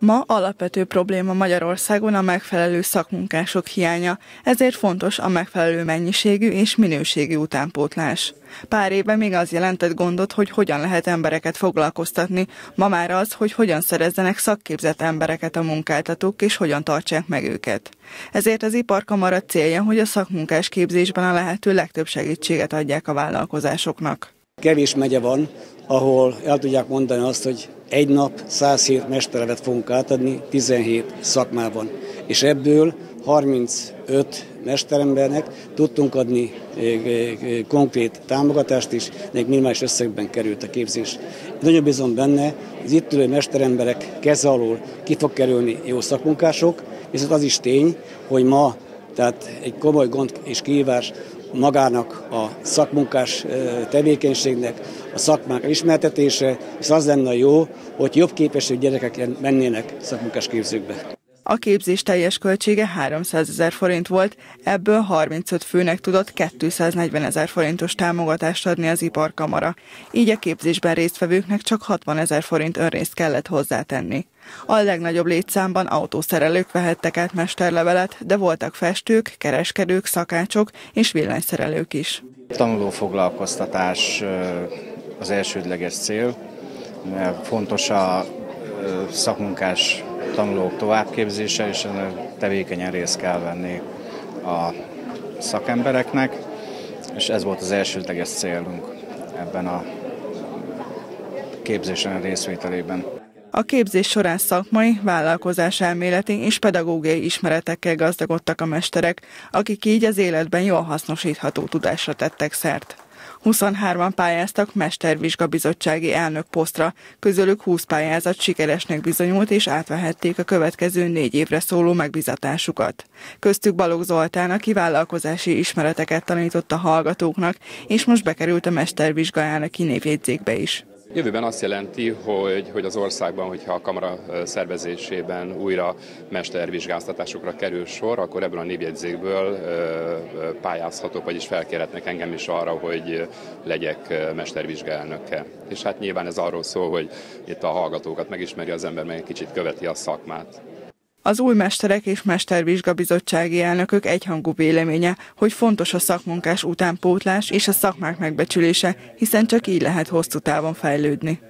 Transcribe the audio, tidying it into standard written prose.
Ma alapvető probléma Magyarországon a megfelelő szakmunkások hiánya, ezért fontos a megfelelő mennyiségű és minőségű utánpótlás. Pár éve még az jelentett gondot, hogy hogyan lehet embereket foglalkoztatni, ma már az, hogy hogyan szerezzenek szakképzett embereket a munkáltatók és hogyan tartsák meg őket. Ezért az Iparkamara célja, hogy a szakmunkás képzésben a lehető legtöbb segítséget adják a vállalkozásoknak. Kevés megye van, ahol el tudják mondani azt, hogy egy nap 107 mesterevet fogunk átadni 17 szakmában, és ebből 35 mesterembernek tudtunk adni konkrét támogatást is, nekik minimális összegben került a képzés. Nagyon bízom benne, az itt ülő mesteremberek keze alól ki fog kerülni jó szakmunkások, viszont az is tény, hogy ma tehát egy komoly gond és kihívás magának a szakmunkás tevékenységnek, a szakmák ismertetése, és az lenne jó, hogy jobb képességű gyerekek mennének szakmunkás képzőkbe. A képzés teljes költsége 300 000 forint volt, ebből 35 főnek tudott 240 000 forintos támogatást adni az Iparkamara. Így a képzésben résztvevőknek csak 60 000 forint önrészt kellett hozzátenni. A legnagyobb létszámban autószerelők vehettek át mesterlevelet, de voltak festők, kereskedők, szakácsok és villanyszerelők is. Tanulófoglalkoztatás az elsődleges cél, mert fontos a szakmunkás tanulók továbbképzése, és tevékenyen részt kell venni a szakembereknek, és ez volt az elsődleges célunk ebben a képzésen részvételében. A képzés során szakmai, vállalkozáselméleti és pedagógiai ismeretekkel gazdagodtak a mesterek, akik így az életben jól hasznosítható tudásra tettek szert. 23-an pályáztak Mestervizsgabizottsági elnök posztra, közülük 20 pályázat sikeresnek bizonyult és átvehették a következő 4 évre szóló megbizatásukat. Köztük Balogh Zoltán, aki vállalkozási ismereteket tanított a hallgatóknak, és most bekerült a mestervizsga elnöki névjegyzékbe is. Jövőben azt jelenti, hogy az országban, hogyha a kamara szervezésében újra mestervizsgáztatásokra kerül sor, akkor ebből a névjegyzékből pályázhatok, vagyis felkérhetnek engem is arra, hogy legyek mestervizsgaelnöke. És hát nyilván ez arról szól, hogy itt a hallgatókat megismeri az ember, meg egy kicsit követi a szakmát. Az új mesterek és mestervizsgabizottsági elnökök egyhangú véleménye, hogy fontos a szakmunkás utánpótlás és a szakmák megbecsülése, hiszen csak így lehet hosszú távon fejlődni.